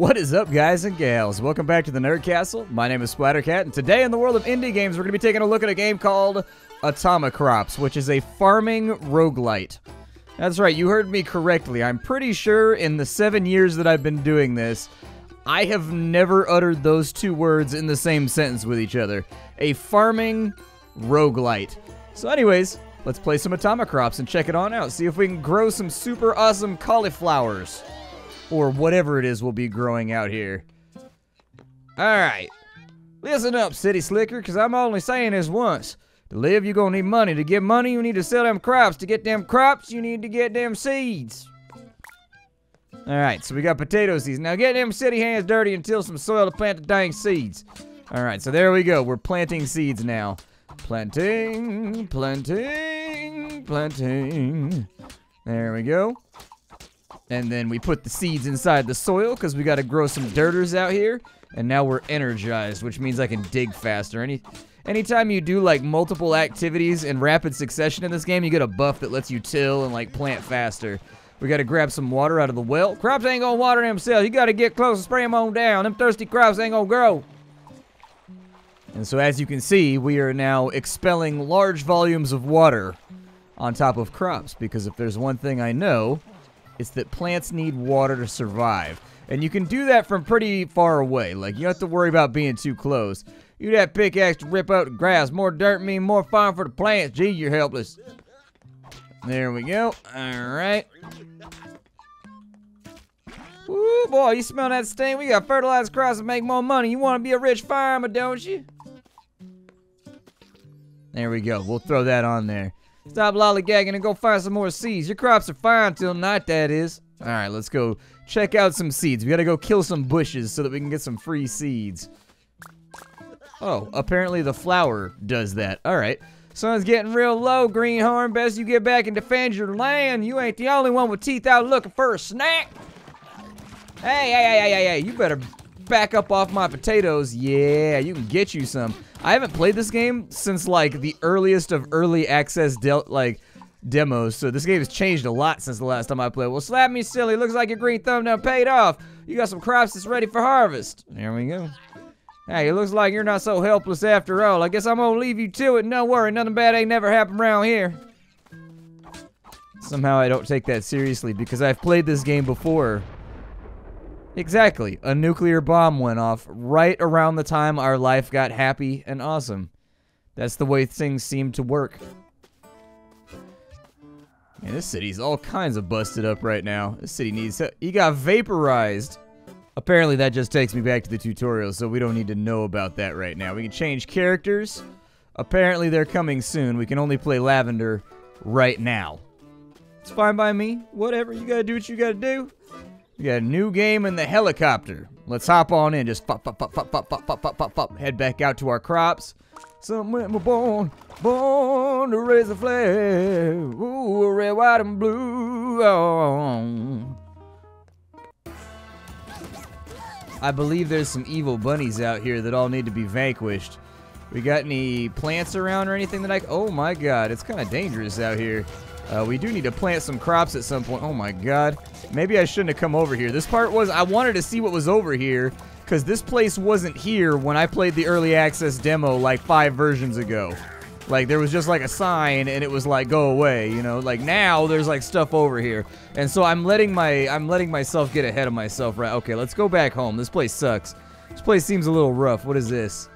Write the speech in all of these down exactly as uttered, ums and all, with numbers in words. What is up, guys and gals? Welcome back to the Nerd Castle. My name is Splattercat, and today in the world of indie games, we're going to be taking a look at a game called Atomicrops, which is a farming roguelite. That's right, you heard me correctly. I'm pretty sure in the seven years that I've been doing this, I have never uttered those two words in the same sentence with each other. A farming roguelite. So anyways, let's play some Atomicrops and check it on out. See if we can grow some super awesome cauliflowers. Or whatever it is we'll be growing out here. Alright. Listen up, city slicker, because I'm only saying this once. To live, you're going to need money. To get money, you need to sell them crops. To get them crops, you need to get them seeds. Alright, so we got potato seeds. Now get them city hands dirty and till some soil to plant the dang seeds. Alright, so there we go. We're planting seeds now. Planting, planting, planting. There we go. And then we put the seeds inside the soil because we got to grow some dirters out here. And now we're energized, which means I can dig faster. Any, anytime you do like multiple activities in rapid succession in this game, you get a buff that lets you till and like plant faster. We got to grab some water out of the well. Crops ain't gonna water themselves. You got to get close and spray them on down. Them thirsty crops ain't gonna grow. And so as you can see, we are now expelling large volumes of water on top of crops because if there's one thing I know, it's that plants need water to survive. And you can do that from pretty far away. Like, you don't have to worry about being too close. You that pickaxe to rip out the grass. More dirt mean more farm for the plants. Gee, you're helpless. There we go. Alright. Ooh, boy, you smell that stain? We got fertilized crops to make more money. You want to be a rich farmer, don't you? There we go. We'll throw that on there. Stop lollygagging and go find some more seeds. Your crops are fine till night, that is. Alright, let's go check out some seeds. We gotta go kill some bushes so that we can get some free seeds. Oh, apparently the flower does that. Alright. Sun's getting real low, greenhorn. Best you get back and defend your land. You ain't the only one with teeth out looking for a snack. Hey, hey, hey, hey, hey, hey. You better back up off my potatoes. Yeah, you can get you some. I haven't played this game since like the earliest of early access de like demos, so this game has changed a lot since the last time I played. Well, slap me silly, looks like your green thumbnail paid off. You got some crops that's ready for harvest. There we go. Hey, it looks like you're not so helpless after all. I guess I'm gonna leave you to it. No worry, nothing bad ain't never happened around here. Somehow I don't take that seriously because I've played this game before. Exactly. A nuclear bomb went off right around the time our life got happy and awesome. That's the way things seem to work. Man, this city's all kinds of busted up right now. This city needs help. He got vaporized. Apparently that just takes me back to the tutorial, so we don't need to know about that right now. We can change characters. Apparently they're coming soon. We can only play Lavender right now. It's fine by me. Whatever. You gotta do what you gotta do. We got a new game in the helicopter. Let's hop on in. Just pop, pop, pop, pop, pop, pop, pop, pop, pop. Head back out to our crops. Some men were born, born to raise a flag. Ooh, red, white, and blue. Oh. I believe there's some evil bunnies out here that all need to be vanquished. We got any plants around or anything that I... Oh my god, it's kind of dangerous out here. Uh, we do need to plant some crops at some point. Oh my god. Maybe I shouldn't have come over here. This part was, I wanted to see what was over here, because this place wasn't here when I played the early access demo like five versions ago. Like, there was just like a sign, and it was like, go away, you know? Like, now there's like stuff over here. And so I'm letting my, I'm letting myself get ahead of myself, right? Okay, let's go back home. This place sucks. This place seems a little rough. What is this?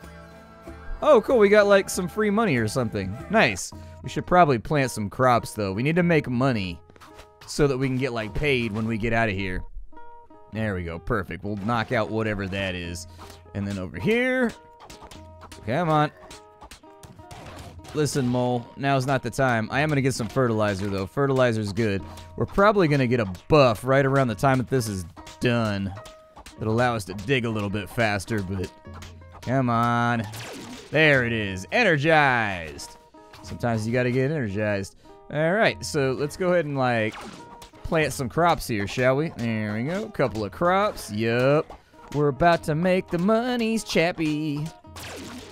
Oh, cool, we got like some free money or something. Nice. We should probably plant some crops, though. We need to make money so that we can get, like, paid when we get out of here. There we go. Perfect. We'll knock out whatever that is. And then over here. Come on. Listen, mole. Now's not the time. I am going to get some fertilizer, though. Fertilizer's good. We're probably going to get a buff right around the time that this is done. It'll allow us to dig a little bit faster, but... Come on. There it is. Energized. Sometimes you got to get energized. Alright, so let's go ahead and, like, plant some crops here, shall we? There we go. Couple of crops. Yup. We're about to make the monies, chappy.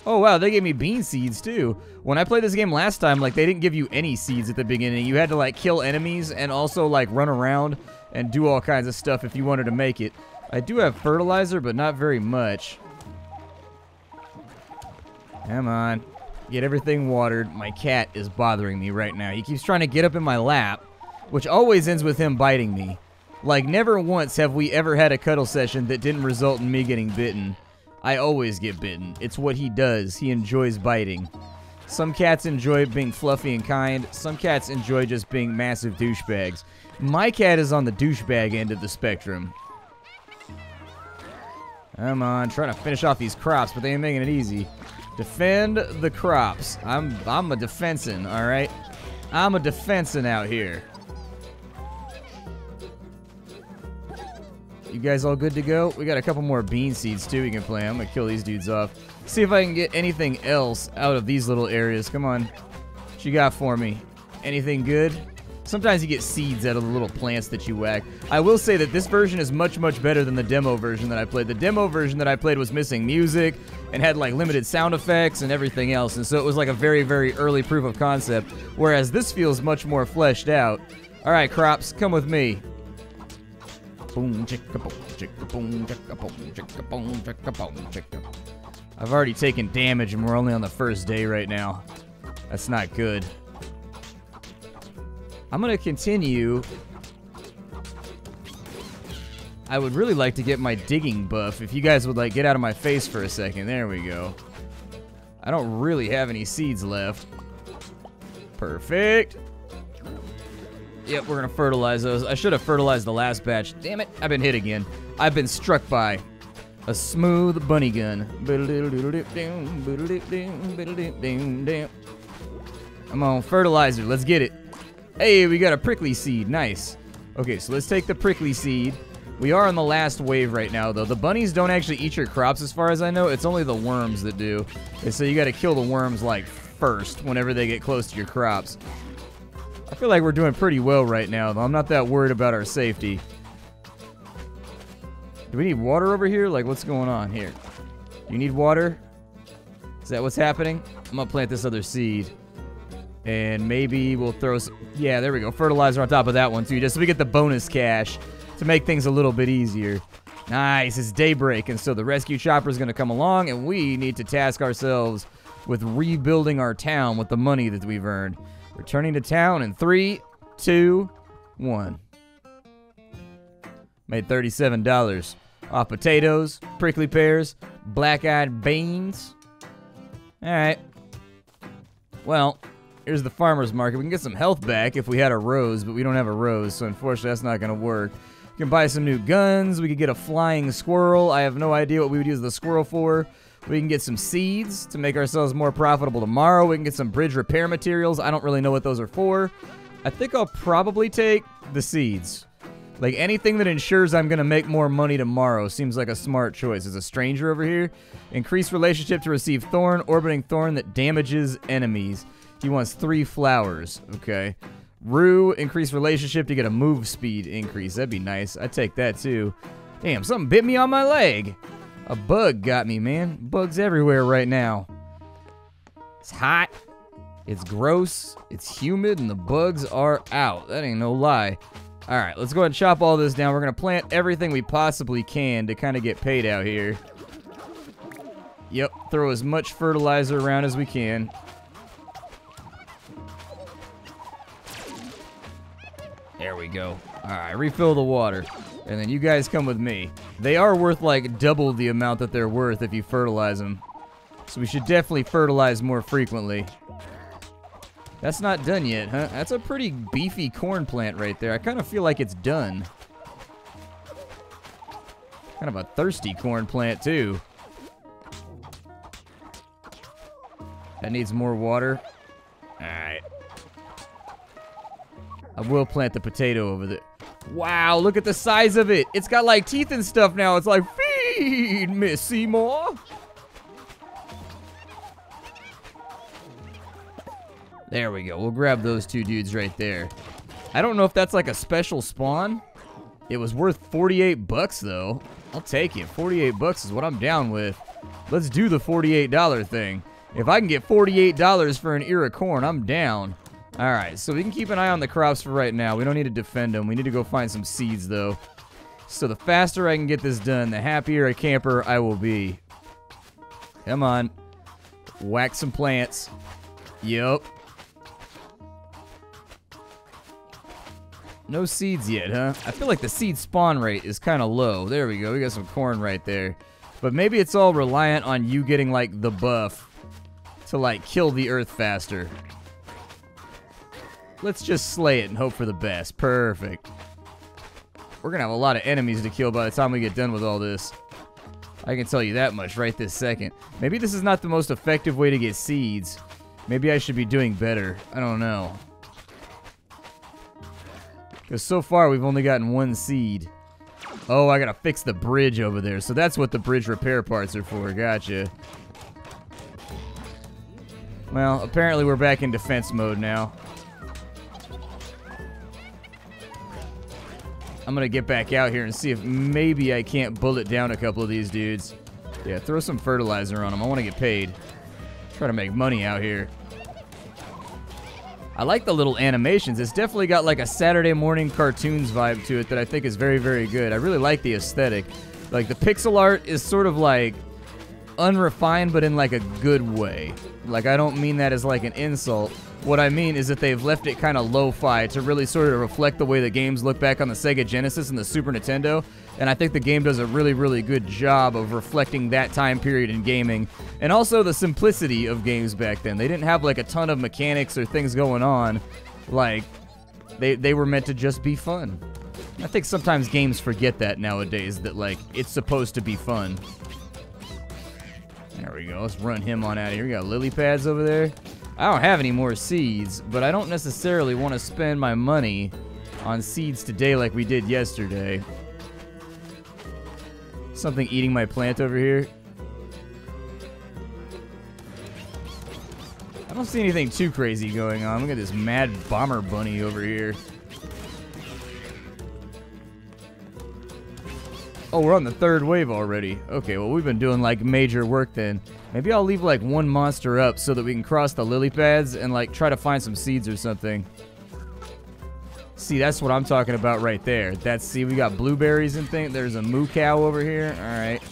Oh, wow, they gave me bean seeds, too. When I played this game last time, like, they didn't give you any seeds at the beginning. You had to, like, kill enemies and also, like, run around and do all kinds of stuff if you wanted to make it. I do have fertilizer, but not very much. Come on. Get everything watered. My cat is bothering me right now. He keeps trying to get up in my lap, which always ends with him biting me. Like, never once have we ever had a cuddle session that didn't result in me getting bitten. I always get bitten. It's what he does. He enjoys biting. Some cats enjoy being fluffy and kind. Some cats enjoy just being massive douchebags. My cat is on the douchebag end of the spectrum. Come on, trying to finish off these crops, but they ain't making it easy. Defend the crops. I'm I'm a defensin', all right? I'm a defensin' out here. You guys all good to go? We got a couple more bean seeds, too, we can plant. I'm going to kill these dudes off. See if I can get anything else out of these little areas. Come on. What you got for me? Anything good? Sometimes you get seeds out of the little plants that you whack. I will say that this version is much, much better than the demo version that I played. The demo version that I played was missing music and had, like, limited sound effects and everything else. And so it was, like, a very, very early proof of concept, whereas this feels much more fleshed out. All right, crops, come with me. Boom, chicka boom, chicka boom, chicka boom, chicka boom, chicka boom, chicka. I've already taken damage and we're only on the first day right now. That's not good. I'm gonna continue. I would really like to get my digging buff if you guys would like get out of my face for a second. There we go. I don't really have any seeds left. Perfect. Yep, we're gonna fertilize those. I should have fertilized the last batch. Damn it, I've been hit again. I've been struck by a smooth bunny gun. Come on, fertilizer, let's get it. Hey, we got a prickly seed, nice. Okay, so let's take the prickly seed. We are on the last wave right now, though. The bunnies don't actually eat your crops as far as I know. It's only the worms that do. And so you gotta kill the worms, like, first, whenever they get close to your crops. I feel like we're doing pretty well right now, though. I'm not that worried about our safety. Do we need water over here? Like, what's going on here? You need water? Is that what's happening? I'm gonna plant this other seed. And maybe we'll throw some... Yeah, there we go. Fertilizer on top of that one, too, just so we get the bonus cash to make things a little bit easier. Nice. It's daybreak, and so the rescue chopper is gonna come along, and we need to task ourselves with rebuilding our town with the money that we've earned. Returning to town in three, two, one. Made thirty-seven dollars off potatoes, prickly pears, black-eyed beans. All right. Well, here's the farmer's market. We can get some health back if we had a rose, but we don't have a rose, so unfortunately that's not going to work. We can buy some new guns. We could get a flying squirrel. I have no idea what we would use the squirrel for. We can get some seeds to make ourselves more profitable tomorrow. We can get some bridge repair materials. I don't really know what those are for. I think I'll probably take the seeds. Like, anything that ensures I'm going to make more money tomorrow seems like a smart choice. There's a stranger over here. Increase relationship to receive thorn. Orbiting thorn that damages enemies. He wants three flowers. Okay. Rue. Increase relationship to get a move speed increase. That'd be nice. I'd take that, too. Damn, something bit me on my leg. A bug got me, man. Bugs everywhere right now. It's hot. It's gross. It's humid, and the bugs are out. That ain't no lie. All right, let's go ahead and chop all this down. We're going to plant everything we possibly can to kind of get paid out here. Yep, throw as much fertilizer around as we can. There we go. All right, refill the water. And then you guys come with me. They are worth like double the amount that they're worth if you fertilize them. So we should definitely fertilize more frequently. That's not done yet, huh? That's a pretty beefy corn plant right there. I kind of feel like it's done. Kind of a thirsty corn plant too. That needs more water. All right. I will plant the potato over there. Wow, look at the size of it. It's got like teeth and stuff now. It's like, feed, Miss Seymour. There we go. We'll grab those two dudes right there. I don't know if that's like a special spawn. It was worth forty-eight bucks though. I'll take it. forty-eight bucks is what I'm down with. Let's do the forty-eight dollar thing. If I can get forty-eight dollars for an ear of corn, I'm down. Alright, so we can keep an eye on the crops for right now. We don't need to defend them. We need to go find some seeds, though. So the faster I can get this done, the happier a camper I will be. Come on. Whack some plants. Yup. No seeds yet, huh? I feel like the seed spawn rate is kind of low. There we go. We got some corn right there. But maybe it's all reliant on you getting, like, the buff to, like, kill the earth faster. Let's just slay it and hope for the best. Perfect. We're going to have a lot of enemies to kill by the time we get done with all this. I can tell you that much right this second. Maybe this is not the most effective way to get seeds. Maybe I should be doing better. I don't know. Because so far we've only gotten one seed. Oh, I gotta fix the bridge over there. So that's what the bridge repair parts are for. Gotcha. Well, apparently we're back in defense mode now. I'm gonna get back out here and see if maybe I can't bullet down a couple of these dudes. Yeah, throw some fertilizer on them. I want to get paid. Try to make money out here. I like the little animations. It's definitely got like a Saturday morning cartoons vibe to it that I think is very, very good. I really like the aesthetic. Like the pixel art is sort of like unrefined, but in like a good way. Like I don't mean that as like an insult. What I mean is that they've left it kind of lo-fi to really sort of reflect the way the games look back on the Sega Genesis and the Super Nintendo. And I think the game does a really, really good job of reflecting that time period in gaming. And also the simplicity of games back then. They didn't have like a ton of mechanics or things going on. Like, they, they were meant to just be fun. I think sometimes games forget that nowadays, that like, it's supposed to be fun. There we go, let's run him on out of here. We got lily pads over there. I don't have any more seeds, but I don't necessarily want to spend my money on seeds today like we did yesterday. Something eating my plant over here. I don't see anything too crazy going on. Look at this mad bomber bunny over here. Oh, we're on the third wave already. Okay, well we've been doing like major work then. Maybe I'll leave like one monster up so that we can cross the lily pads and like try to find some seeds or something. See, that's what I'm talking about right there. That's, see, we got blueberries and things. There's a moo cow over here. All right.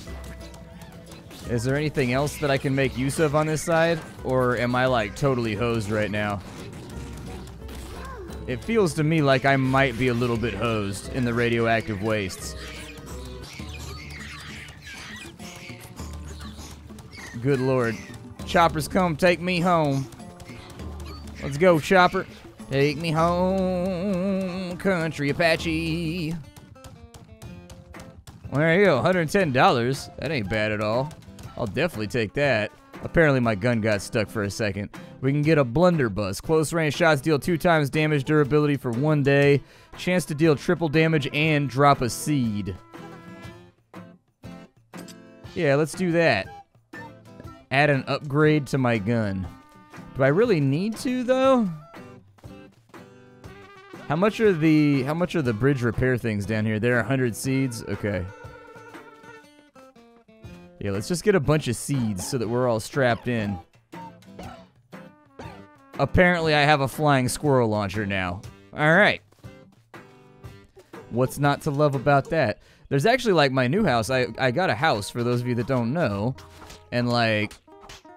Is there anything else that I can make use of on this side? Or am I like totally hosed right now? It feels to me like I might be a little bit hosed in the radioactive wastes. Good lord. Chopper's come take me home. Let's go, Chopper. Take me home, Country Apache. Well, there you go, one hundred ten dollars. That ain't bad at all. I'll definitely take that. Apparently my gun got stuck for a second. We can get a blunderbuss. Close range shots deal two times damage durability for one day. Chance to deal triple damage and drop a seed. Yeah, let's do that. Add an upgrade to my gun. Do I really need to though? How much are the how much are the bridge repair things down here? There are one hundred seeds. Okay. Yeah, let's just get a bunch of seeds so that we're all strapped in. Apparently, I have a flying squirrel launcher now. All right. What's not to love about that? There's actually like my new house. I I got a house for those of you that don't know. And like,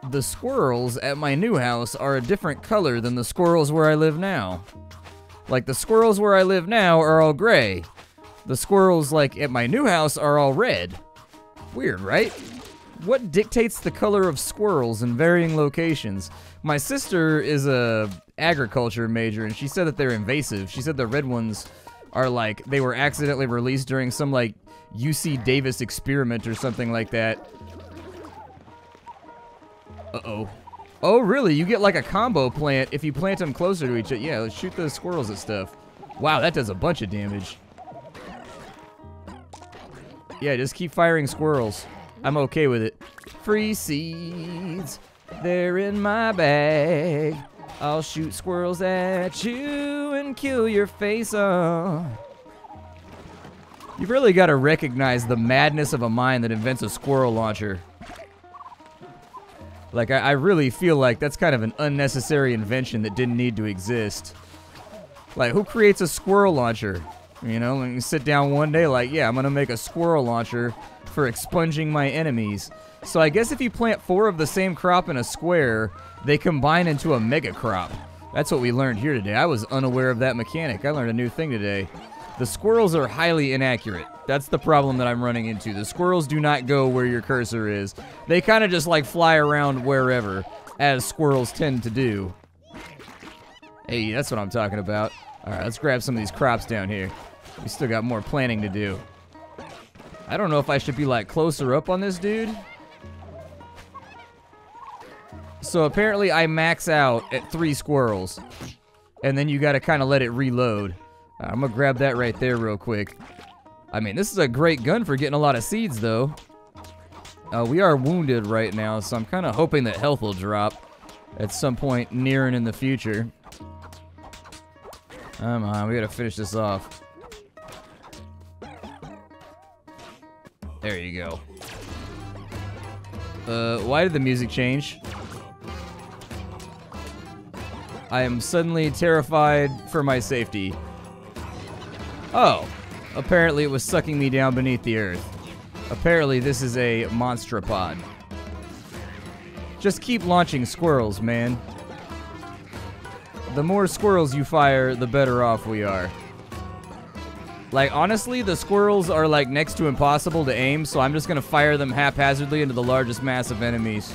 the squirrels at my new house are a different color than the squirrels where I live now. Like, the squirrels where I live now are all gray. The squirrels, like, at my new house are all red. Weird, right? What dictates the color of squirrels in varying locations? My sister is a agriculture major, and she said that they're invasive. She said the red ones are like, they were accidentally released during some, like, U C Davis experiment or something like that. Uh-oh. Oh, really? You get like a combo plant if you plant them closer to each other. Yeah, let's shoot those squirrels and stuff. Wow, that does a bunch of damage. Yeah, just keep firing squirrels. I'm okay with it. Free seeds. They're in my bag. I'll shoot squirrels at you and kill your face off. You've really got to recognize the madness of a mind that invents a squirrel launcher. Like, I, I really feel like that's kind of an unnecessary invention that didn't need to exist. Like, who creates a squirrel launcher? You know, and you sit down one day like, yeah, I'm going to make a squirrel launcher for expunging my enemies. So I guess if you plant four of the same crop in a square, they combine into a mega crop. That's what we learned here today. I was unaware of that mechanic. I learned a new thing today. The squirrels are highly inaccurate. That's the problem that I'm running into. The squirrels do not go where your cursor is. They kind of just like fly around wherever, as squirrels tend to do. Hey, that's what I'm talking about. All right, let's grab some of these crops down here. We still got more planting to do. I don't know if I should be like closer up on this dude. So apparently I max out at three squirrels, and then you gotta kind of let it reload. Uh, I'm gonna grab that right there real quick. I mean, this is a great gun for getting a lot of seeds though. Uh, we are wounded right now, so I'm kind of hoping that health will drop at some point near and in the future. Come on, we gotta finish this off. There you go. Uh, why did the music change? I am suddenly terrified for my safety. Oh, apparently it was sucking me down beneath the earth. Apparently this is a monstropod. Just keep launching squirrels, man. The more squirrels you fire, the better off we are. Like, honestly, the squirrels are like next to impossible to aim, so I'm just gonna fire them haphazardly into the largest mass of enemies.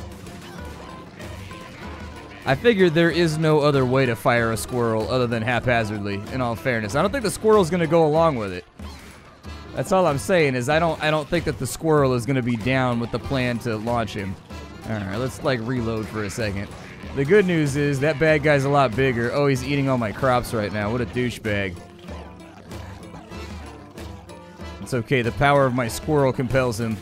I figured there is no other way to fire a squirrel other than haphazardly, in all fairness. I don't think the squirrel's gonna go along with it. That's all I'm saying is I don't I don't think that the squirrel is gonna be down with the plan to launch him. Alright, let's like reload for a second. The good news is that bad guy's a lot bigger. Oh, he's eating all my crops right now. What a douchebag. It's okay, the power of my squirrel compels him.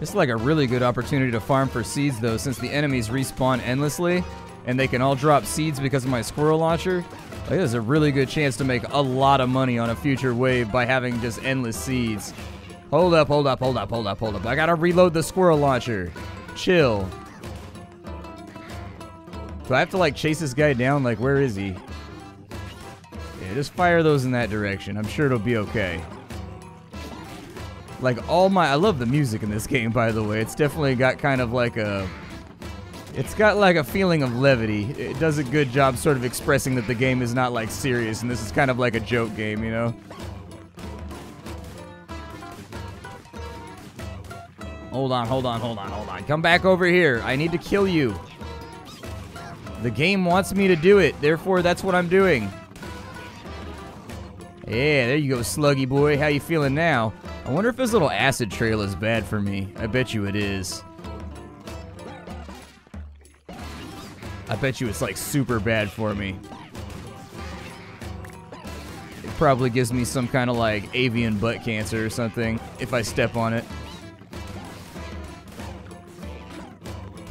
It's like a really good opportunity to farm for seeds though, since the enemies respawn endlessly and they can all drop seeds because of my squirrel launcher. Like, there's a really good chance to make a lot of money on a future wave by having just endless seeds. Hold up, hold up, hold up, hold up, hold up. I gotta reload the squirrel launcher. Chill. Do I have to like chase this guy down? Like, where is he? Just fire those in that direction. I'm sure it'll be okay. Like all my, I love the music in this game, by the way. It's definitely got kind of like a, it's got like a feeling of levity. It does a good job sort of expressing that the game is not like serious and this is kind of like a joke game, you know? Hold on, hold on, hold on, hold on. Come back over here. I need to kill you. The game wants me to do it. Therefore, that's what I'm doing. Yeah, there you go, Sluggy boy. How you feeling now? I wonder if this little acid trail is bad for me. I bet you it is. I bet you it's like super bad for me. It probably gives me some kind of like avian butt cancer or something if I step on it.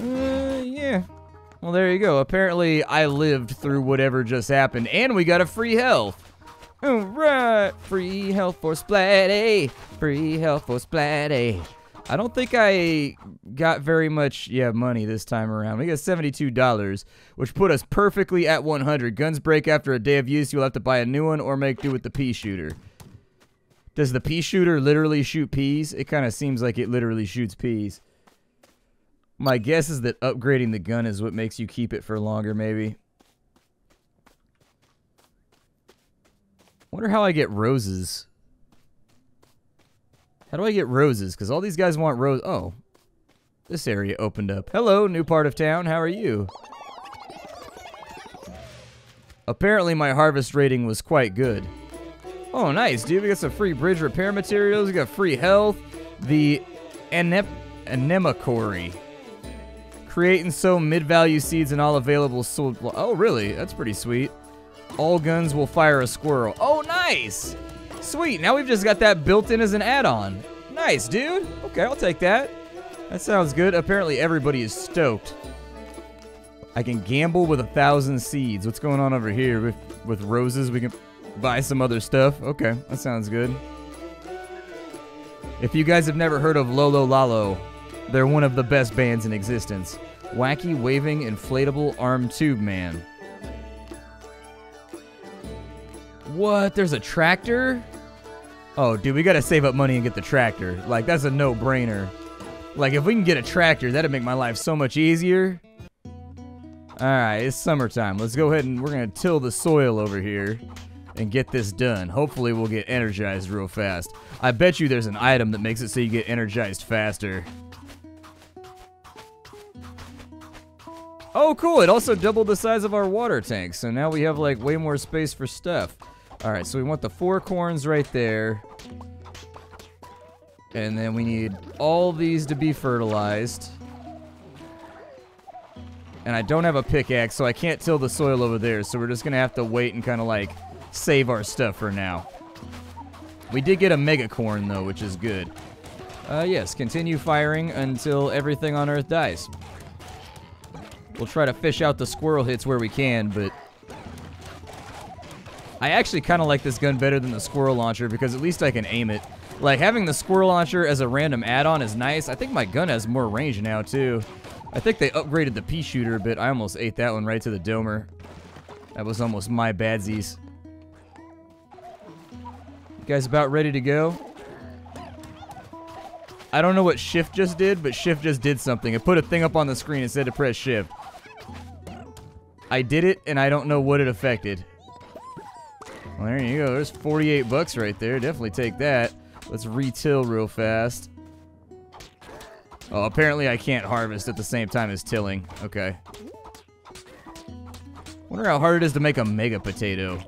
Uh, yeah. Well, there you go. Apparently, I lived through whatever just happened, and we got a free health. Alright, free health for Splatty, free health for Splatty. I don't think I got very much, yeah, money this time around. We got seventy-two dollars, which put us perfectly at one hundred. Guns break after a day of use, you'll have to buy a new one or make do with the pea shooter. Does the pea shooter literally shoot peas? It kind of seems like it literally shoots peas. My guess is that upgrading the gun is what makes you keep it for longer, maybe. I wonder how I get roses. How do I get roses? Because all these guys want rose. Oh. This area opened up. Hello, new part of town. How are you? Apparently my harvest rating was quite good. Oh, nice, dude. We got some free bridge repair materials. We got free health. The anep anemicori. Create and sow mid-value seeds and all available sold. Oh, really? That's pretty sweet. All guns will fire a squirrel. Oh, nice! Sweet, now we've just got that built in as an add-on. Nice, dude. Okay, I'll take that. That sounds good. Apparently everybody is stoked. I can gamble with a thousand seeds. What's going on over here? With, with roses, we can buy some other stuff. Okay, that sounds good. If you guys have never heard of Lolo Lalo, they're one of the best bands in existence. Wacky, waving, inflatable arm tube man. What? There's a tractor? Oh, dude, we gotta save up money and get the tractor. Like, that's a no-brainer. Like, if we can get a tractor, that'd make my life so much easier. Alright, it's summertime. Let's go ahead and we're gonna till the soil over here and get this done. Hopefully we'll get energized real fast. I bet you there's an item that makes it so you get energized faster. Oh, cool, it also doubled the size of our water tank, so now we have, like, way more space for stuff. Alright, so we want the four corns right there. And then we need all these to be fertilized. And I don't have a pickaxe, so I can't till the soil over there, so we're just gonna have to wait and kind of, like, save our stuff for now. We did get a mega corn, though, which is good. Uh, yes, continue firing until everything on Earth dies. We'll try to fish out the squirrel hits where we can, but I actually kind of like this gun better than the squirrel launcher because at least I can aim it. Like, having the squirrel launcher as a random add-on is nice. I think my gun has more range now, too. I think they upgraded the pea shooter a bit. I almost ate that one right to the domer. That was almost my badsies. You guys about ready to go? I don't know what shift just did, but shift just did something. It put a thing up on the screen and said to press shift. I did it, and I don't know what it affected. Well, there you go. There's forty-eight bucks right there. Definitely take that. Let's retill real fast. Oh, apparently I can't harvest at the same time as tilling. Okay. Wonder how hard it is to make a mega potato.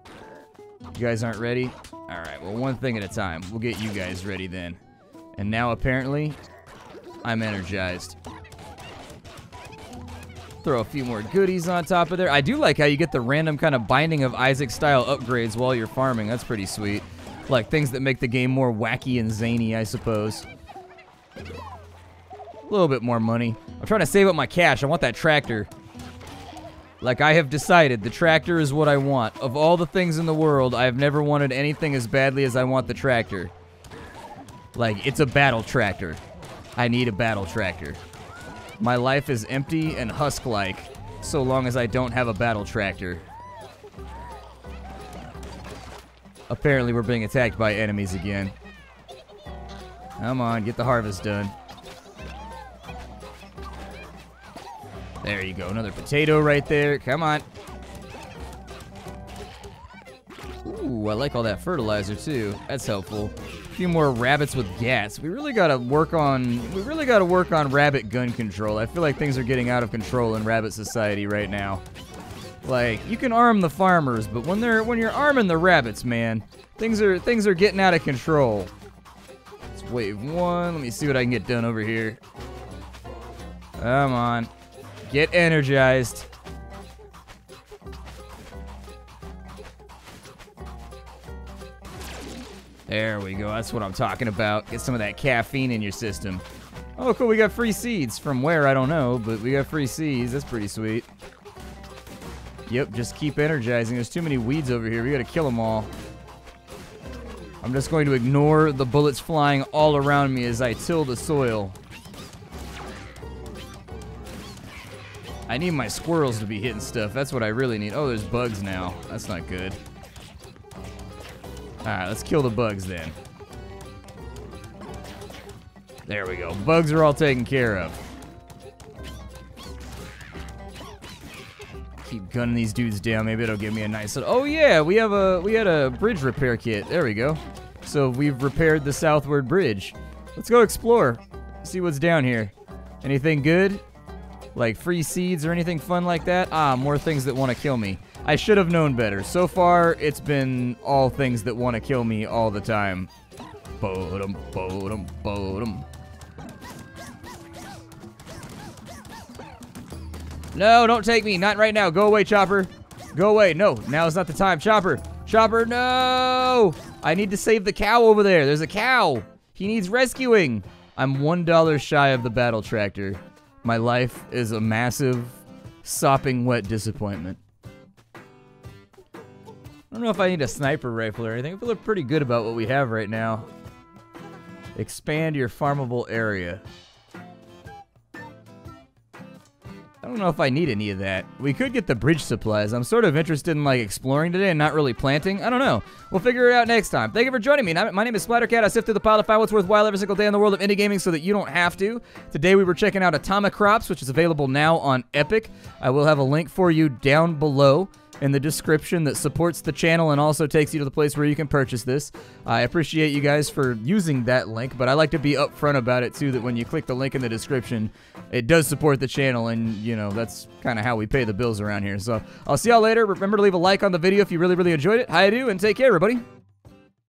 You guys aren't ready? All right, well, one thing at a time. We'll get you guys ready then. And now, apparently, I'm energized. Throw a few more goodies on top of there. I do like how you get the random kind of Binding of Isaac style upgrades while you're farming. That's pretty sweet. Like things that make the game more wacky and zany, I suppose. A little bit more money. I'm trying to save up my cash. I want that tractor. Like, I have decided the tractor is what I want. Of all the things in the world, I have never wanted anything as badly as I want the tractor. Like, it's a battle tractor. I need a battle tractor. My life is empty and husk-like, so long as I don't have a battle tractor. Apparently we're being attacked by enemies again. Come on, get the harvest done. There you go, another potato right there. Come on. Ooh, I like all that fertilizer too. That's helpful. A few more rabbits with gas. We really gotta work on we really gotta work on rabbit gun control. I feel like things are getting out of control in rabbit society right now. Like, you can arm the farmers, but when they're when you're arming the rabbits, man, things are things are getting out of control. It's wave one. Let me see what I can get done over here. Come on. Get energized. There we go, that's what I'm talking about. Get some of that caffeine in your system. Oh, cool, we got free seeds. From where, I don't know, but we got free seeds. That's pretty sweet. Yep, just keep energizing. There's too many weeds over here. We gotta kill them all. I'm just going to ignore the bullets flying all around me as I till the soil. I need my squirrels to be hitting stuff. That's what I really need. Oh, there's bugs now. That's not good. Alright, let's kill the bugs then. There we go. Bugs are all taken care of. Keep gunning these dudes down. Maybe it'll give me a nice little... Oh yeah, we have a we had a bridge repair kit. There we go. So we've repaired the Southward Bridge. Let's go explore. See what's down here. Anything good? Like free seeds or anything fun like that? Ah, more things that want to kill me. I should have known better. So far, it's been all things that want to kill me all the time. Bodum, bodum, bodum. No, don't take me. Not right now. Go away, Chopper. Go away. No, now's not the time. Chopper. Chopper, no! I need to save the cow over there. There's a cow. He needs rescuing. I'm one dollar shy of the battle tractor. My life is a massive, sopping wet disappointment. I don't know if I need a sniper rifle or anything. I feel pretty good about what we have right now. Expand your farmable area. I don't don't know if I need any of that. We could get the bridge supplies. I'm sort of interested in, like, exploring today and not really planting. I don't know. We'll figure it out next time. Thank you for joining me. My name is Splattercat. I sift through the pile to find what's worthwhile every single day in the world of indie gaming so that you don't have to. Today we were checking out Atomicrops, which is available now on Epic. I will have a link for you down below in the description that supports the channel and also takes you to the place where you can purchase this. I appreciate you guys for using that link, but I like to be upfront about it too, that when you click the link in the description, it does support the channel, and you know, that's kind of how we pay the bills around here. So I'll see y'all later. Remember to leave a like on the video if you really, really enjoyed it. Hi, do, and take care, everybody.